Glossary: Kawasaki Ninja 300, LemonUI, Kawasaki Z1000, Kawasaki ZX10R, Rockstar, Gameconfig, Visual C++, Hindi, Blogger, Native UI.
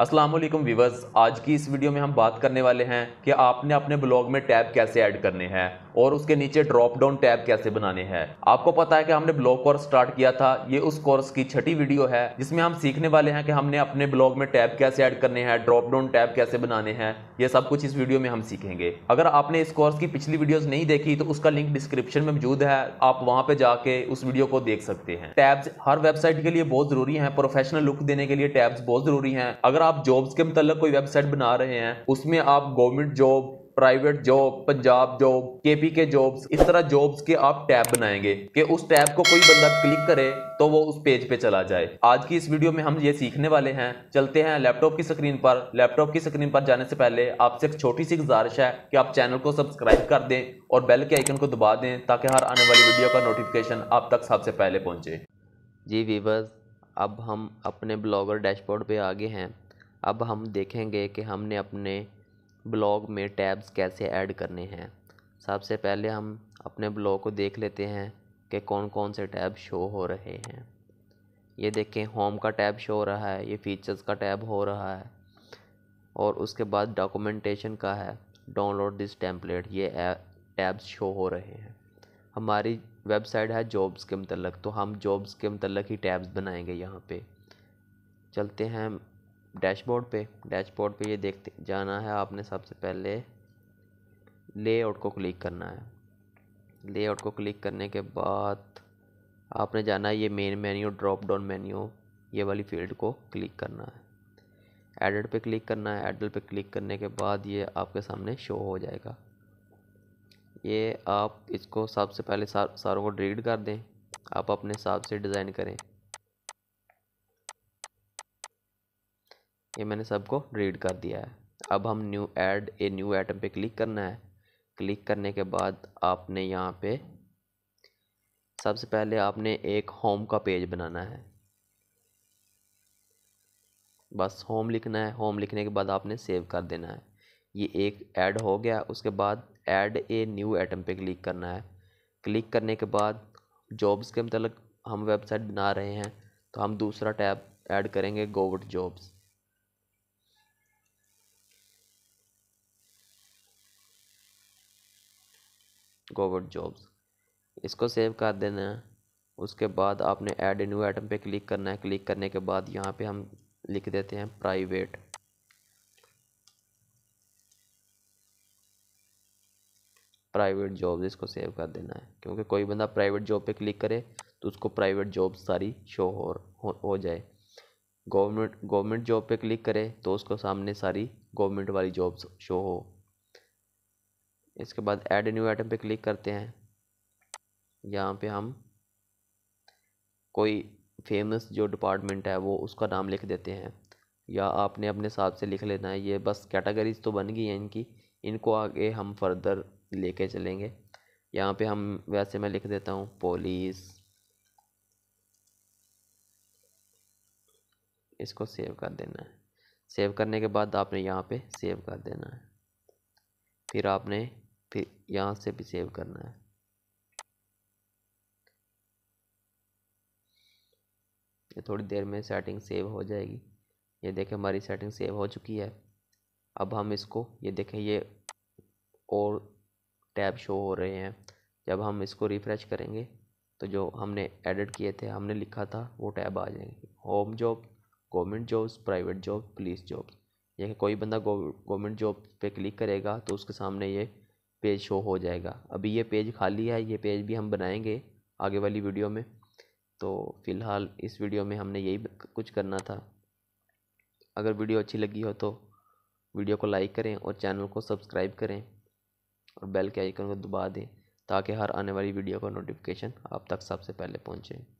अस्सलाम वालेकुम व्यूअर्स, आज की इस वीडियो में हम बात करने वाले हैं कि आपने अपने ब्लॉग में टैब कैसे ऐड करने हैं और उसके नीचे ड्रॉप डाउन टैब कैसे बनाने हैं। आपको पता है कि हमने ब्लॉग कोर्स स्टार्ट किया था, ये उस कोर्स की 6ठी वीडियो है जिसमें हम सीखने वाले हैं कि हमने अपने ब्लॉग में टैब कैसे ऐड करने हैं, ड्रॉप डाउन टैब कैसे बनाने हैं, ये सब कुछ इस वीडियो में हम सीखेंगे। अगर आपने इस कोर्स की पिछली वीडियोज नहीं देखी तो उसका लिंक डिस्क्रिप्शन में मौजूद है, आप वहाँ पे जाके उस वीडियो को देख सकते हैं। टैब्स हर वेबसाइट के लिए बहुत जरूरी है, प्रोफेशनल लुक देने के लिए टैब्स बहुत जरूरी है। अगर आप जॉब्स के मतलब कोई वेबसाइट बना रहे हैं उसमें आप government job, private job, Punjab job, KP के जॉब्स, इस तरह जॉब्स के आप टैब बनाएंगे कि उस टैब को कोई बंदा क्लिक करे तो वो उस पेज पे चला जाए। आज की इस वीडियो में हम ये सीखने वाले हैं। चलते हैं लैपटॉप की स्क्रीन पर। लैपटॉप की स्क्रीन पर जाने से पहले आपसे एक छोटी सी गुजारिश है कि आप चैनल को सब्सक्राइब कर दें और बेल के आइकन को दबा दें ताकि हर आने वाली वीडियो का नोटिफिकेशन आप तक सबसे पहले पहुँचे। जी व्यूअर्स, अब हम अपने ब्लॉगर डैशबोर्ड पे आगे हैं। अब हम देखेंगे कि हमने अपने ब्लॉग में टैब्स कैसे ऐड करने हैं। सबसे पहले हम अपने ब्लॉग को देख लेते हैं कि कौन कौन से टैब शो हो रहे हैं। ये देखें, होम का टैब शो हो रहा है, ये फीचर्स का टैब हो रहा है और उसके बाद डॉक्यूमेंटेशन का है, डाउनलोड दिस टेम्पलेट, ये टैब्स शो हो रहे हैं। हमारी वेबसाइट है जॉब्स के मतलब, तो हम जॉब्स के मतलब ही टैब्स बनाएंगे। यहाँ पे चलते हैं डैशबोर्ड पे। डैशबोर्ड पे ये देखते जाना है आपने, सबसे पहले लेआउट को क्लिक करना है। लेआउट को क्लिक करने के बाद आपने जाना है ये main menu, drop down menu, ये वाली फील्ड को क्लिक करना है, एडिट पे क्लिक करना है। एडिट पे क्लिक करने के बाद ये आपके सामने शो हो जाएगा। ये आप इसको सबसे पहले सारों को डिलीट कर दें, आप अपने हिसाब से डिज़ाइन करें। ये मैंने सबको डिलीट कर दिया है। अब हम new add a new item पे क्लिक करना है। क्लिक करने के बाद आपने यहाँ पे सबसे पहले आपने एक होम का पेज बनाना है, बस होम लिखना है। होम लिखने के बाद आपने सेव कर देना है। ये एक ऐड हो गया। उसके बाद ऐड ए न्यू आइटम पे क्लिक करना है। क्लिक करने के बाद जॉब्स के मतलब हम वेबसाइट बना रहे हैं तो हम दूसरा टैब ऐड करेंगे, गवर्नमेंट जॉब्स। गवर्नमेंट जॉब्स इसको सेव कर देना है। उसके बाद आपने ऐड ए न्यू आइटम पे क्लिक करना है। क्लिक करने के बाद यहाँ पे हम लिख देते हैं प्राइवेट। प्राइवेट जॉब्स इसको सेव कर देना है क्योंकि कोई बंदा प्राइवेट जॉब पे क्लिक करे तो उसको प्राइवेट जॉब सारी शो हो जाए। गवर्नमेंट जॉब पे क्लिक करे तो उसको सामने सारी गवर्नमेंट वाली जॉब्स शो हो। इसके बाद ऐड न्यू आइटम पे क्लिक करते हैं। यहाँ पे हम कोई फेमस जो डिपार्टमेंट है वो उसका नाम लिख देते हैं, या आपने अपने हिसाब से लिख लेना है। ये बस कैटेगरीज तो बन गई हैं इनकी, इनको आगे हम फर्दर लेके चलेंगे। यहाँ पे हम वैसे मैं लिख देता हूँ पुलिस, इसको सेव कर देना है। सेव करने के बाद आपने यहाँ पे सेव कर देना है, फिर आपने फिर यहाँ से भी सेव करना है। ये थोड़ी देर में सेटिंग सेव हो जाएगी। ये देखें, हमारी सेटिंग सेव हो चुकी है। अब हम इसको ये देखें, ये और टैब शो हो रहे हैं। जब हम इसको रिफ़्रेश करेंगे तो जो हमने एडिट किए थे, हमने लिखा था, वो टैब आ जाएंगे। Home job, government jobs, private job, police jobs. यानी कोई बंदा गवर्नमेंट जॉब पे क्लिक करेगा तो उसके सामने ये पेज शो हो जाएगा। अभी ये पेज खाली है, ये पेज भी हम बनाएंगे आगे वाली वीडियो में। तो फ़िलहाल इस वीडियो में हमने यही कुछ करना था। अगर वीडियो अच्छी लगी हो तो वीडियो को लाइक करें और चैनल को सब्सक्राइब करें और बेल के आइकन को दबा दें ताकि हर आने वाली वीडियो का नोटिफिकेशन आप तक सबसे पहले पहुंचे।